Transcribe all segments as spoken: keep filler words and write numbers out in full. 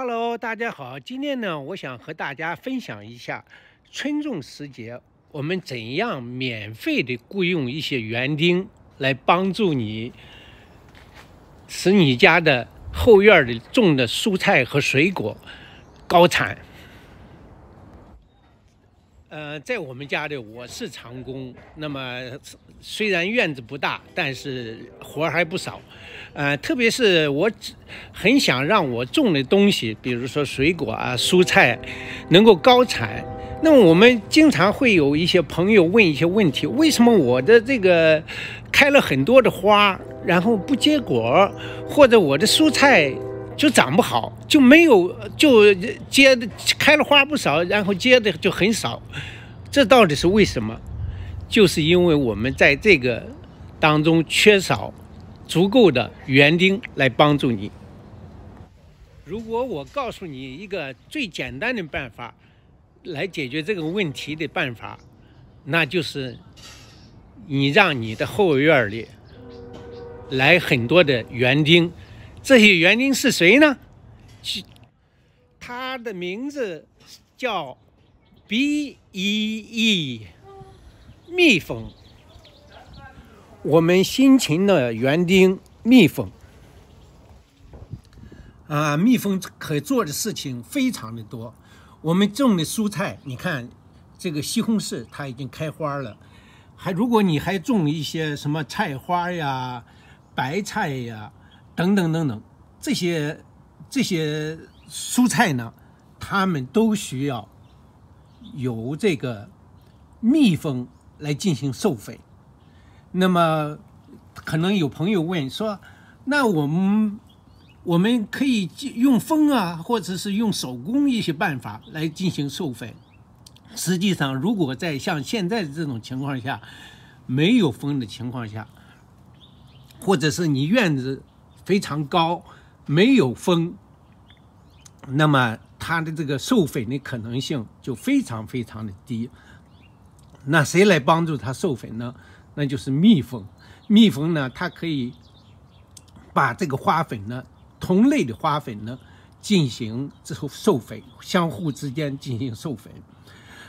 Hello， 大家好，今天呢，我想和大家分享一下春种时节，我们怎样免费的雇佣一些园丁来帮助你，使你家的后院里种的蔬菜和水果高产。呃，在我们家的我是长工，那么虽然院子不大，但是活还不少。呃，特别是我很想让我种的东西，比如说水果啊、蔬菜，能够高产。那么我们经常会有一些朋友问一些问题：为什么我的这个开了很多的花，然后不结果，或者我的蔬菜就长不好，就没有就结的开了花不少，然后结的就很少？这到底是为什么？就是因为我们在这个当中缺少足够的园丁来帮助你。如果我告诉你一个最简单的办法来解决这个问题的办法，那就是你让你的后院里来很多的园丁。这些园丁是谁呢？他的名字叫 B E E 蜜蜂。我们辛勤的园丁蜜蜂啊，蜜蜂可做的事情非常的多。我们种的蔬菜，你看这个西红柿它已经开花了，还如果你还种一些什么菜花呀、白菜呀等等等等，这些这些蔬菜呢，它们都需要由这个蜜蜂来进行授粉。那么，可能有朋友问说，那我们我们可以用风啊，或者是用手工一些办法来进行授粉。实际上，如果在像现在的这种情况下，没有风的情况下，或者是你院子非常高，没有风，那么它的这个授粉的可能性就非常非常的低。那谁来帮助它授粉呢？那就是蜜蜂。蜜蜂呢，它可以把这个花粉呢，同类的花粉呢，进行授粉，相互之间进行授粉。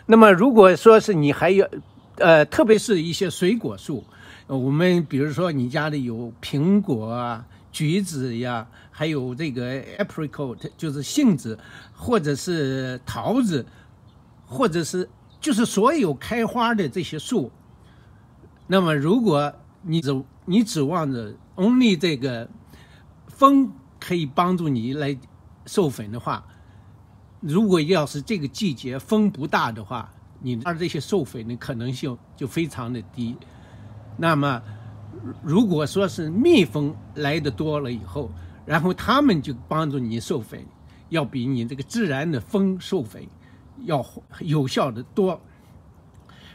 那么如果说是你还有，呃，特别是一些水果树，我们比如说你家里有苹果啊、橘子呀，还有这个 apricot， 就是杏子，或者是桃子，或者是就是所有开花的这些树。那么，如果你指你指望着 only 这个风可以帮助你来授粉的话，如果要是这个季节风不大的话，你的这些授粉的可能性就非常的低。那么，如果说是蜜蜂来的多了以后，然后他们就帮助你授粉，要比你这个自然的风授粉要有效的多。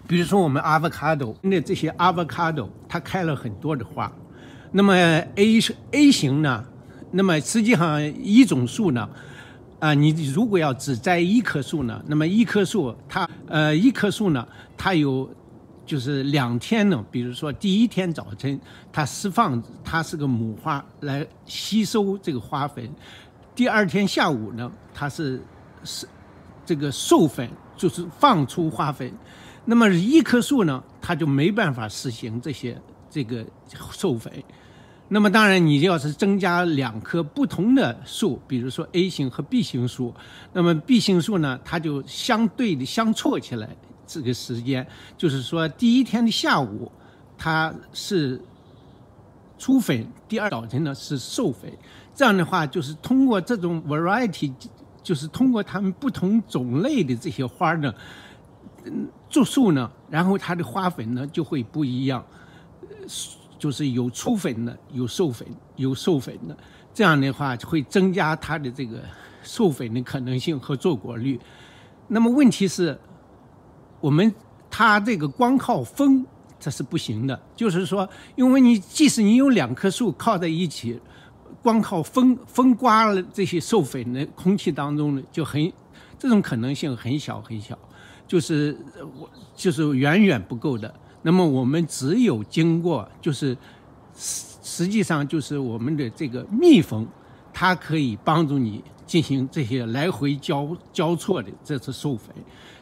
比如说我们 avocado 那这些 avocado 它开了很多的花，那么 A A 型呢，那么实际上一种树呢，啊、呃，你如果要只摘一棵树呢，那么一棵树它呃一棵树呢，它有就是两天呢，比如说第一天早晨它释放它是个母花来吸收这个花粉，第二天下午呢，它是是这个授粉，就是放出花粉。那么一棵树呢，它就没办法实行这些这个授粉。那么当然，你要是增加两棵不同的树，比如说 A 型和 B 型树，那么 B 型树呢，它就相对的相错起来。这个时间就是说，第一天的下午它是出粉，第二早晨呢是授粉。这样的话，就是通过这种 variety， 就是通过它们不同种类的这些花呢。做树呢，然后它的花粉呢就会不一样，就是有出粉的，有授粉，有授粉的，这样的话会增加它的这个授粉的可能性和做果率。那么问题是，我们它这个光靠风这是不行的，就是说，因为你即使你有两棵树靠在一起，光靠风风刮了这些授粉的空气当中呢，就很这种可能性很小很小。就是我就是远远不够的。那么我们只有经过，就是实际上就是我们的这个蜜蜂，它可以帮助你进行这些来回交交错的这次授粉。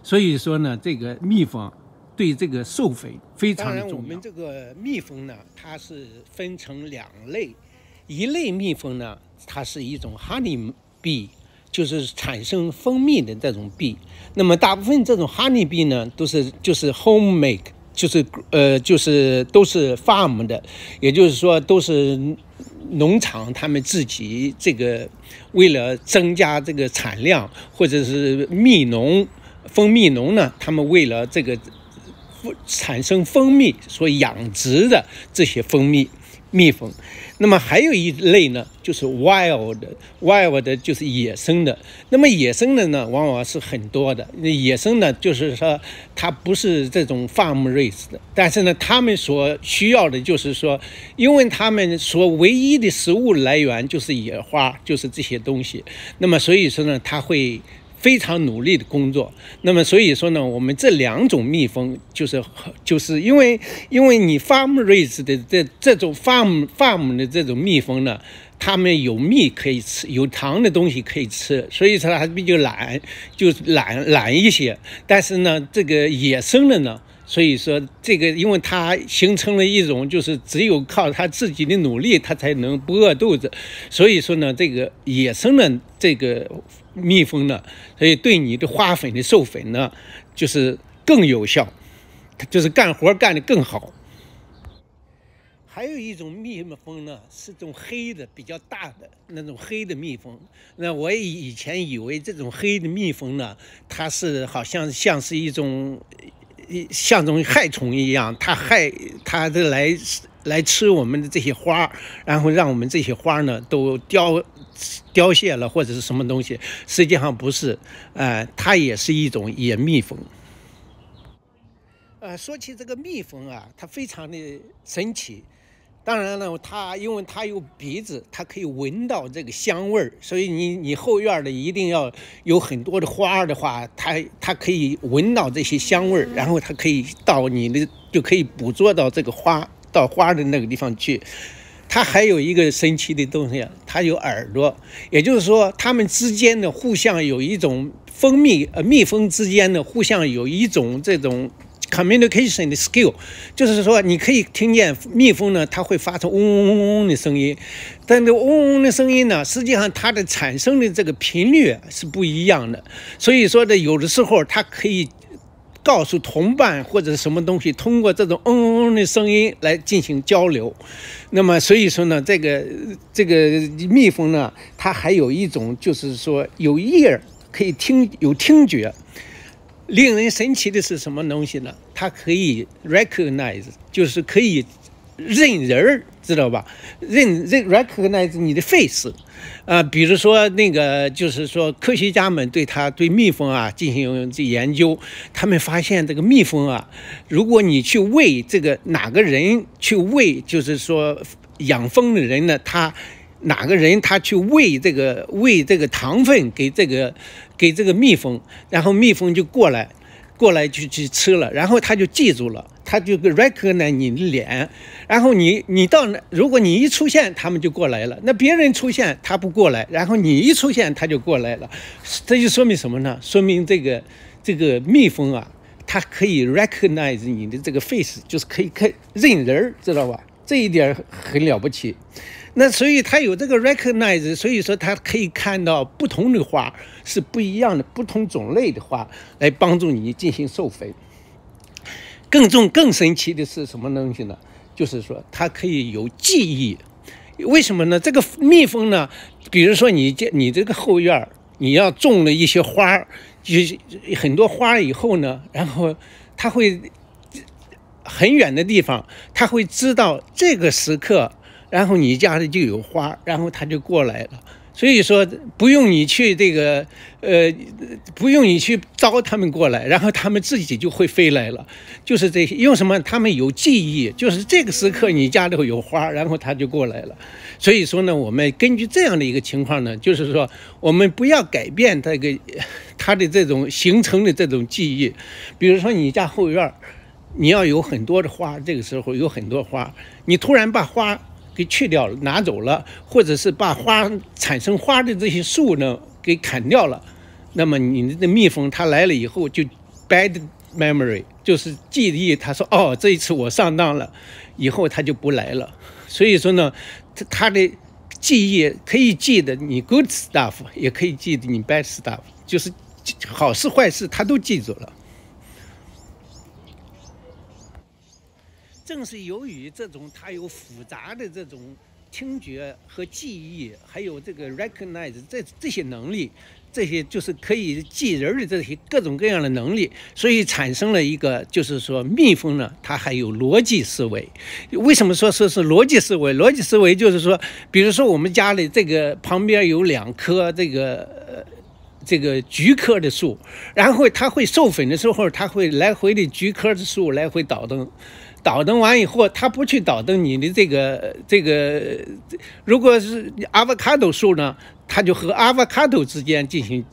所以说呢，这个蜜蜂对这个授粉非常的重要。当然，我们这个蜜蜂呢，它是分成两类，一类蜜蜂呢，它是一种 honey bee， 就是产生蜂蜜的这种 bee。那么大部分这种 honey bee 呢，都是就是 home make。 就是呃，就是都是 farm 的，也就是说都是农场他们自己这个为了增加这个产量，或者是蜜农蜂蜜农呢，他们为了这个产生蜂蜜所养殖的这些蜂蜜蜜蜂。那么还有一类呢，就是 wild wild 就是野生的。那么野生的呢，往往是很多的。野生的就是说，它不是这种 farm raised 的，但是呢，他们所需要的就是说，因为他们所唯一的食物来源就是野花，就是这些东西。那么所以说呢，它会非常努力的工作。那么所以说呢，我们这两种蜜蜂就是就是因为因为你 farm raised 的这这种 farm farm 的这种蜜蜂呢，它们有蜜可以吃，有糖的东西可以吃，所以说它比较懒，就懒懒一些。但是呢，这个野生的呢，所以说这个因为它形成了一种就是只有靠它自己的努力，它才能不饿肚子。所以说呢，这个野生的这个蜜蜂呢，所以对你的花粉的授粉呢，就是更有效，就是干活干得更好。还有一种蜜蜂呢，是种黑的，比较大的那种黑的蜜蜂。那我以前以为这种黑的蜜蜂呢，它是好像像是一种像种害虫一样，它害它的来来吃我们的这些花，然后让我们这些花呢都凋。 凋谢了或者是什么东西，实际上不是，呃，它也是一种野蜜蜂。呃，说起这个蜜蜂啊，它非常的神奇。当然了，它因为它有鼻子，它可以闻到这个香味儿，所以你你后院的一定要有很多的花的话，它它可以闻到这些香味儿，然后它可以到你的就可以捕捉到这个花，到花的那个地方去。 它还有一个神奇的东西啊，它有耳朵，也就是说，它们之间的互相有一种蜂蜜呃蜜蜂之间的互相有一种这种 communication 的 skill， 就是说你可以听见蜜蜂呢，它会发出嗡嗡嗡嗡的声音，但这嗡嗡的声音呢，实际上它的产生的这个频率是不一样的，所以说呢，有的时候它可以 告诉同伴或者什么东西，通过这种嗡嗡嗡的声音来进行交流。那么，所以说呢，这个这个蜜蜂呢，它还有一种就是说有意耳，可以听有听觉。令人神奇的是什么东西呢？它可以 recognize， 就是可以认人，知道吧？认认 recognize 你的 face。 呃，比如说那个，就是说科学家们对它对蜜蜂啊进行这研究，他们发现这个蜜蜂啊，如果你去喂这个哪个人去喂，就是说养蜂的人呢，他哪个人他去喂这个喂这个糖分给这个给这个蜜蜂，然后蜜蜂就过来过来就去吃了，然后他就记住了。 他就 recognize 你的脸，然后你你到那，如果你一出现，他们就过来了。那别人出现，他不过来，然后你一出现，他就过来了。这就说明什么呢？说明这个这个蜜蜂啊，它可以 recognize 你的这个 face， 就是可以看认人，知道吧？这一点很了不起。那所以它有这个 recognize， 所以说它可以看到不同的花是不一样的，不同种类的花来帮助你进行授粉。 更重、更神奇的是什么东西呢？就是说，它可以有记忆。为什么呢？这个蜜蜂呢，比如说你这、你这个后院你要种了一些花，就很多花以后呢，然后它会很远的地方，它会知道这个时刻，然后你家里就有花，然后它就过来了。 所以说不用你去这个，呃，不用你去招他们过来，然后他们自己就会飞来了。就是这些，用什么？他们有记忆，就是这个时刻你家里有花，然后它就过来了。所以说呢，我们根据这样的一个情况呢，就是说我们不要改变这个它的这种形成的这种记忆。比如说你家后院，你要有很多的花，这个时候有很多花，你突然把花 给去掉了，拿走了，或者是把花产生花的这些树呢给砍掉了，那么你的蜜蜂它来了以后就 bad memory， 就是记忆，它说哦，这一次我上当了，以后它就不来了。所以说呢，它的记忆可以记得你 good stuff， 也可以记得你 bad stuff， 就是好事坏事它都记住了。 正是由于这种它有复杂的这种听觉和记忆，还有这个 recognize 这这些能力，这些就是可以记人的这些各种各样的能力，所以产生了一个就是说蜜蜂呢，它还有逻辑思维。为什么说说是逻辑思维？逻辑思维就是说，比如说我们家里这个旁边有两棵这个。呃 这个菊科的树，然后它会授粉的时候，它会来回的菊科的树来回倒腾，倒腾完以后，它不去倒腾你的这个这个，如果是阿瓦卡豆树呢，它就和阿瓦卡豆之间进行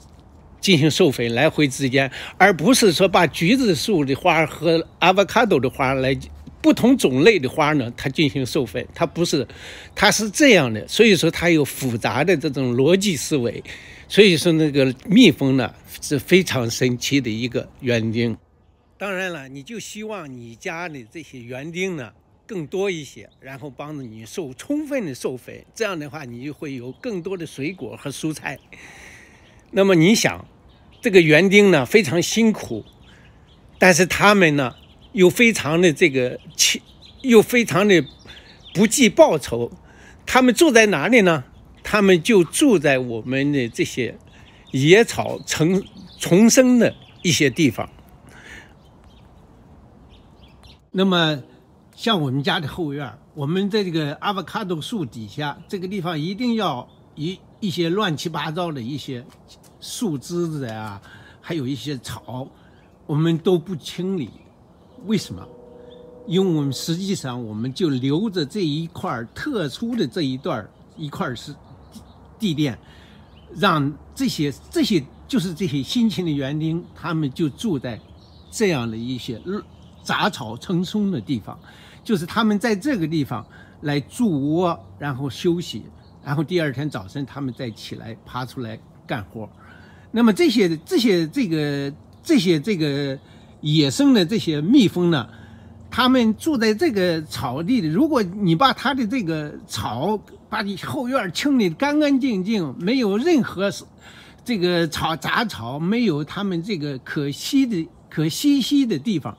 进行授粉来回之间，而不是说把橘子树的花和阿瓦卡豆的花来。 不同种类的花呢，它进行授粉，它不是，它是这样的，所以说它有复杂的这种逻辑思维，所以说那个蜜蜂呢是非常神奇的一个园丁。当然了，你就希望你家里这些园丁呢更多一些，然后帮着你受充分的授粉，这样的话你就会有更多的水果和蔬菜。那么你想，这个园丁呢非常辛苦，但是他们呢？ 又非常的这个气，又非常的不计报酬。他们住在哪里呢？他们就住在我们的这些野草重重生的一些地方。那么，像我们家的后院，我们这个阿瓦卡多树底下这个地方，一定要一一些乱七八糟的一些树枝子啊，还有一些草，我们都不清理。 为什么？因为我们实际上我们就留着这一块特殊的这一段一块是地垫，让这些这些就是这些辛勤的园丁，他们就住在这样的一些杂草丛生的地方，就是他们在这个地方来筑窝，然后休息，然后第二天早晨他们再起来爬出来干活。那么这些这些这个这些这个。 野生的这些蜜蜂呢，它们住在这个草地里。如果你把它的这个草，把你后院清理干干净净，没有任何这个草杂草，没有它们这个可惜的可栖息的地方，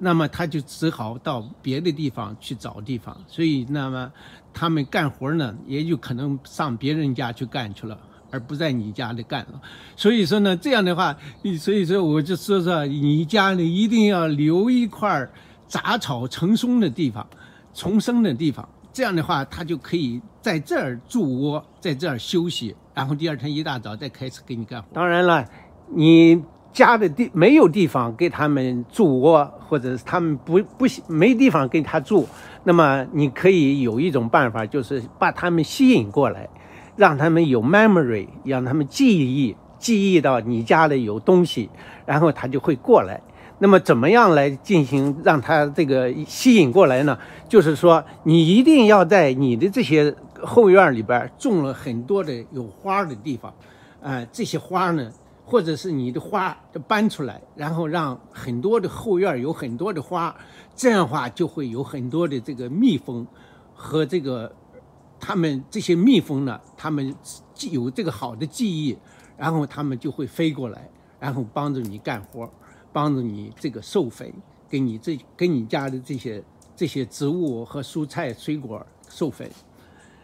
那么它就只好到别的地方去找地方。所以，那么它们干活呢，也有可能上别人家去干去了。 而不在你家里干了，所以说呢，这样的话，所以说我就说说，你家里一定要留一块杂草丛生的地方，丛生的地方，这样的话，它就可以在这儿筑窝，在这儿休息，然后第二天一大早再开始给你干活。当然了，你家的地没有地方给他们筑窝，或者是他们不不没地方给他住，那么你可以有一种办法，就是把他们吸引过来。 让他们有 memory， 让他们记忆，记忆到你家里有东西，然后他就会过来。那么怎么样来进行让他这个吸引过来呢？就是说，你一定要在你的这些后院里边种了很多的有花的地方，啊、呃，这些花呢，或者是你的花搬出来，然后让很多的后院有很多的花，这样的话就会有很多的这个蜜蜂和这个。 他们这些蜜蜂呢，他们有这个好的记忆，然后他们就会飞过来，然后帮着你干活，帮着你这个授粉，给你这给你家的这些这些植物和蔬菜水果授粉。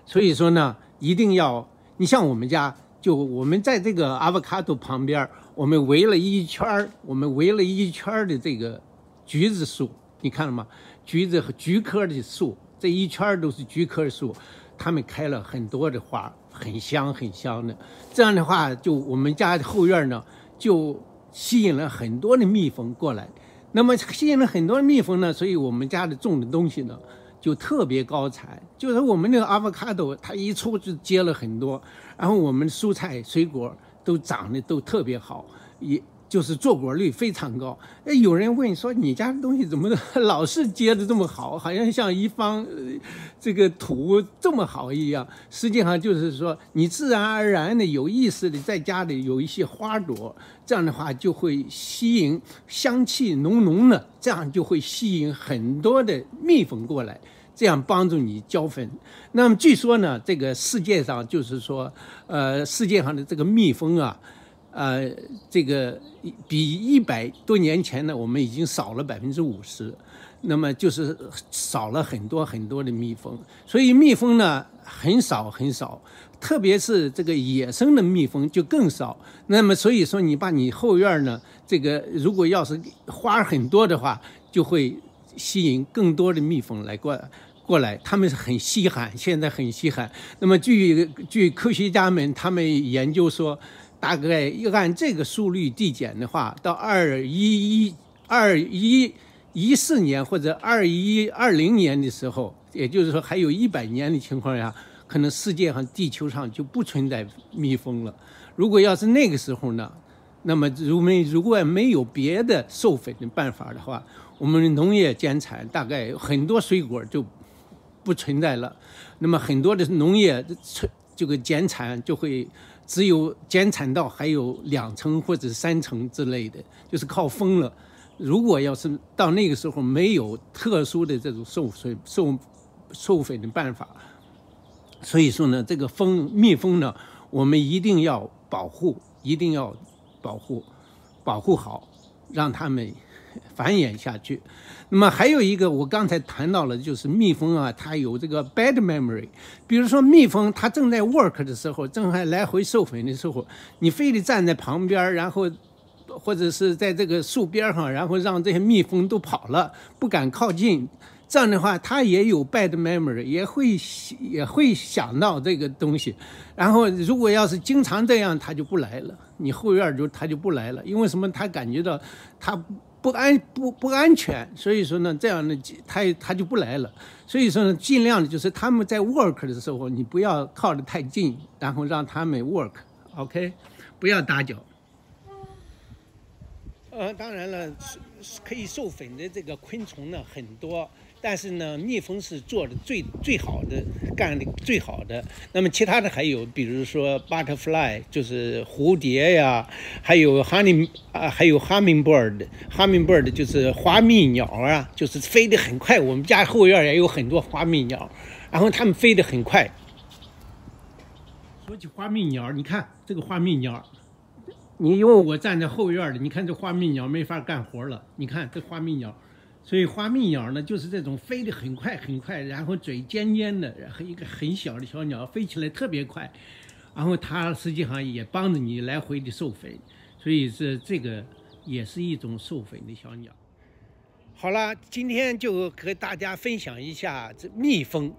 所以说呢，一定要你像我们家，就我们在这个阿瓦卡多旁边，我们围了一圈我们围了一圈的这个橘子树，你看了吗？橘子和菊科的树，这一圈都是菊科树。 他们开了很多的花，很香很香的。这样的话，就我们家的后院呢，就吸引了很多的蜜蜂过来。那么吸引了很多的蜜蜂呢，所以我们家里种的东西呢，就特别高产。就是我们那个阿瓦卡多，它一出就结了很多，然后我们蔬菜水果都长得都特别好，也就是坐果率非常高。哎，有人问说你家的东西怎么老是结得这么好，好像像一方、呃、这个土这么好一样。实际上就是说，你自然而然的有意识的在家里有一些花朵，这样的话就会吸引香气浓浓的，这样就会吸引很多的蜜蜂过来。 这样帮助你浇粉。那么据说呢，这个世界上就是说，呃，世界上的这个蜜蜂啊，呃，这个比一百多年前呢，我们已经少了百分之五十，那么就是少了很多很多的蜜蜂。所以蜜蜂呢很少很少，特别是这个野生的蜜蜂就更少。那么所以说，你把你后院呢，这个如果要是花很多的话，就会吸引更多的蜜蜂来过来。 过来，他们是很稀罕，现在很稀罕。那么据，据据科学家们他们研究说，大概按这个速率递减的话，到二一一二一一四年或者二一二零年的时候，也就是说还有一百年的情况下，可能世界上地球上就不存在蜜蜂了。如果要是那个时候呢，那么如没如果没有别的授粉的办法的话，我们农业减产，大概很多水果就 不存在了，那么很多的农业这个减产就会只有减产到还有两成或者三成之类的，就是靠风了。如果要是到那个时候没有特殊的这种授粉、授授粉的办法，所以说呢，这个蜂蜜蜂呢，我们一定要保护，一定要保护，保护好，让它们 繁衍下去。那么还有一个，我刚才谈到了，就是蜜蜂啊，它有这个 bad memory。比如说，蜜蜂它正在 work 的时候，正在来回授粉的时候，你非得站在旁边，然后或者是在这个树边上，然后让这些蜜蜂都跑了，不敢靠近。这样的话，它也有 bad memory， 也会也会想到这个东西。然后，如果要是经常这样，它就不来了。你后院就它就不来了，因为什么？它感觉到它 不安不不安全，所以说呢，这样呢，他他就不来了。所以说呢，尽量的就是他们在 work 的时候，你不要靠得太近，然后让他们 work，OK， 不要打搅。呃，当然了，可以授粉的这个昆虫呢很多，但是呢，蜜蜂是做的最最好的，干的最好的。那么其他的还有，比如说 butterfly， 就是蝴蝶呀，还有 honey。 啊，还有 hummingbird，hummingbird 就是花蜜鸟啊，就是飞得很快。我们家后院也有很多花蜜鸟，然后它们飞得很快。说起花蜜鸟，你看这个花蜜鸟，你因为我站在后院的，你看这花蜜鸟没法干活了。你看这花蜜鸟，所以花蜜鸟呢，就是这种飞得很快很快，然后嘴尖尖的，然后一个很小的小鸟飞起来特别快，然后它实际上也帮着你来回的授粉。 所以这这个也是一种授粉的小鸟。好了，今天就和大家分享一下这蜜蜂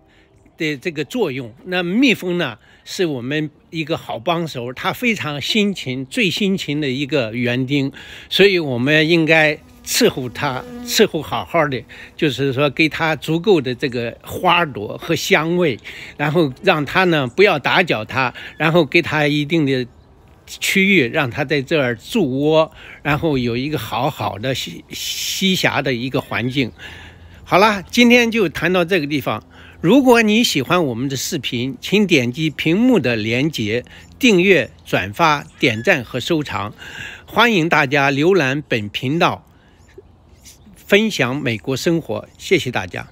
的这个作用。那蜜蜂呢，是我们一个好帮手，它非常辛勤，最辛勤的一个园丁，所以我们应该 伺候它，伺候好好的，就是说给它足够的这个花朵和香味，然后让它呢不要打搅它，然后给它一定的 区域让它在这儿筑窝，然后有一个好好的栖栖霞的一个环境。好了，今天就谈到这个地方。如果你喜欢我们的视频，请点击屏幕的连结，订阅、转发、点赞和收藏。欢迎大家浏览本频道，分享美国生活。谢谢大家。